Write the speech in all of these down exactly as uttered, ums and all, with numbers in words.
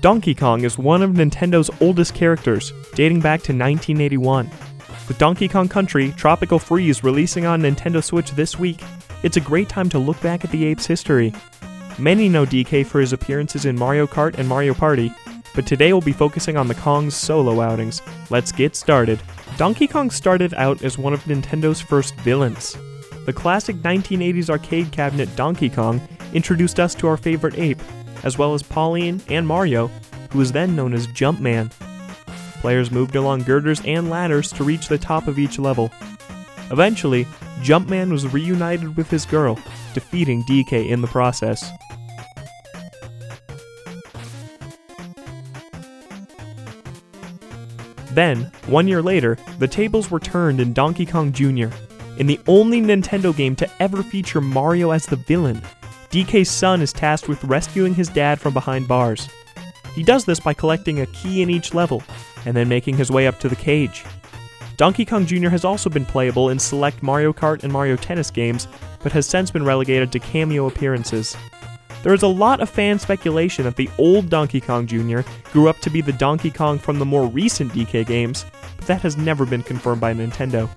Donkey Kong is one of Nintendo's oldest characters, dating back to nineteen eighty-one. With Donkey Kong Country Tropical Freeze releasing on Nintendo Switch this week, it's a great time to look back at the ape's history. Many know D K for his appearances in Mario Kart and Mario Party, but today we'll be focusing on the Kong's solo outings. Let's get started. Donkey Kong started out as one of Nintendo's first villains. The classic nineteen eighties arcade cabinet Donkey Kong introduced us to our favorite ape, as well as Pauline and Mario, who was then known as Jumpman. Players moved along girders and ladders to reach the top of each level. Eventually, Jumpman was reunited with his girl, defeating D K in the process. Then, one year later, the tables were turned in Donkey Kong Junior In the only Nintendo game to ever feature Mario as the villain, D K's son is tasked with rescuing his dad from behind bars. He does this by collecting a key in each level, and then making his way up to the cage. Donkey Kong Junior has also been playable in select Mario Kart and Mario Tennis games, but has since been relegated to cameo appearances. There is a lot of fan speculation that the old Donkey Kong Junior grew up to be the Donkey Kong from the more recent D K games, but that has never been confirmed by Nintendo.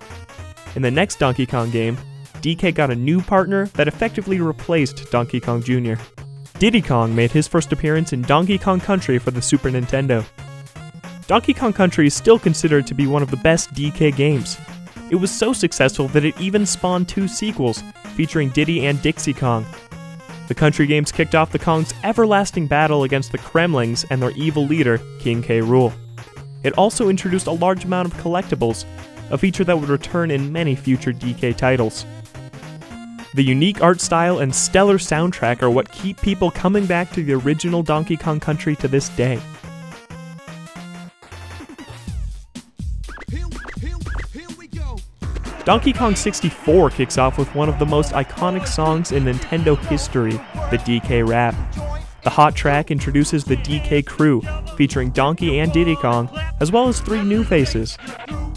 In the next Donkey Kong game, D K got a new partner that effectively replaced Donkey Kong Junior Diddy Kong made his first appearance in Donkey Kong Country for the Super Nintendo. Donkey Kong Country is still considered to be one of the best D K games. It was so successful that it even spawned two sequels, featuring Diddy and Dixie Kong. The Country games kicked off the Kong's everlasting battle against the Kremlings and their evil leader, King K. Rool. It also introduced a large amount of collectibles, a feature that would return in many future D K titles. The unique art style and stellar soundtrack are what keep people coming back to the original Donkey Kong Country to this day. Donkey Kong sixty-four kicks off with one of the most iconic songs in Nintendo history, the D K Rap. The hot track introduces the D K crew, featuring Donkey and Diddy Kong, as well as three new faces.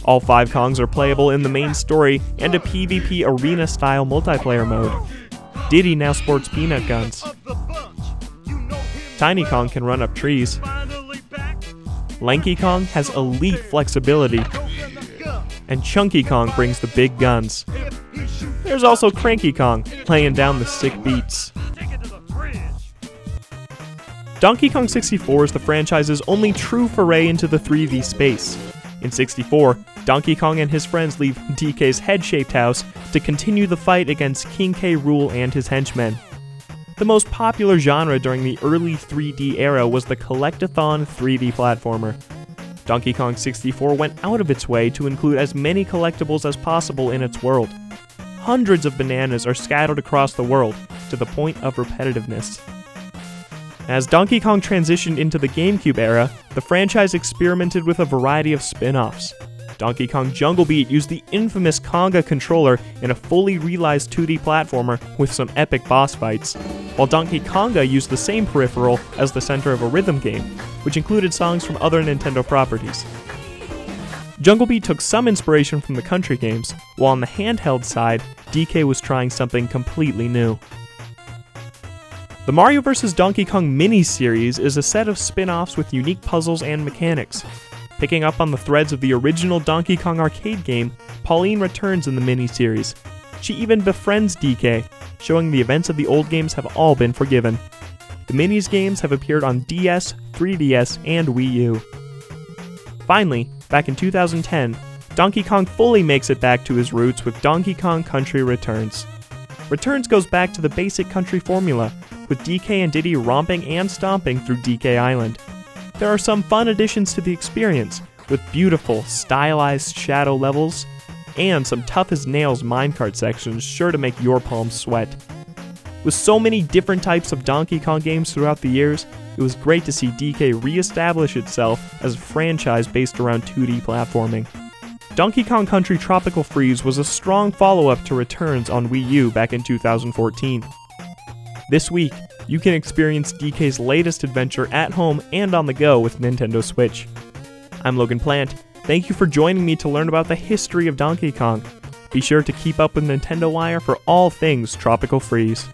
All five Kongs are playable in the main story and a PvP arena-style multiplayer mode. Diddy now sports peanut guns. Tiny Kong can run up trees. Lanky Kong has elite flexibility. And Chunky Kong brings the big guns. There's also Cranky Kong, playing down the sick beats. Donkey Kong sixty-four is the franchise's only true foray into the three V space. In sixty-four, Donkey Kong and his friends leave D K's head-shaped house to continue the fight against King K. Rool and his henchmen. The most popular genre during the early three D era was the Collect-a-thon three D platformer. Donkey Kong sixty-four went out of its way to include as many collectibles as possible in its world. Hundreds of bananas are scattered across the world, to the point of repetitiveness. As Donkey Kong transitioned into the GameCube era, the franchise experimented with a variety of spin-offs. Donkey Kong Jungle Beat used the infamous Konga controller in a fully realized two D platformer with some epic boss fights, while Donkey Konga used the same peripheral as the center of a rhythm game, which included songs from other Nintendo properties. Jungle Beat took some inspiration from the Country games, while on the handheld side, D K was trying something completely new. The Mario versus. Donkey Kong mini-series is a set of spin-offs with unique puzzles and mechanics. Picking up on the threads of the original Donkey Kong arcade game, Pauline returns in the mini-series. She even befriends D K, showing the events of the old games have all been forgiven. The minis games have appeared on D S, three D S, and Wii U. Finally, back in two thousand ten, Donkey Kong fully makes it back to his roots with Donkey Kong Country Returns. Returns goes back to the basic Country formula, with D K and Diddy romping and stomping through D K Island. There are some fun additions to the experience, with beautiful, stylized shadow levels, and some tough-as-nails minecart sections sure to make your palms sweat. With so many different types of Donkey Kong games throughout the years, it was great to see D K re-establish itself as a franchise based around two D platforming. Donkey Kong Country Tropical Freeze was a strong follow-up to Returns on Wii U back in two thousand fourteen. This week, you can experience D K's latest adventure at home and on the go with Nintendo Switch. I'm Logan Plant. Thank you for joining me to learn about the history of Donkey Kong. Be sure to keep up with Nintendo Wire for all things Tropical Freeze.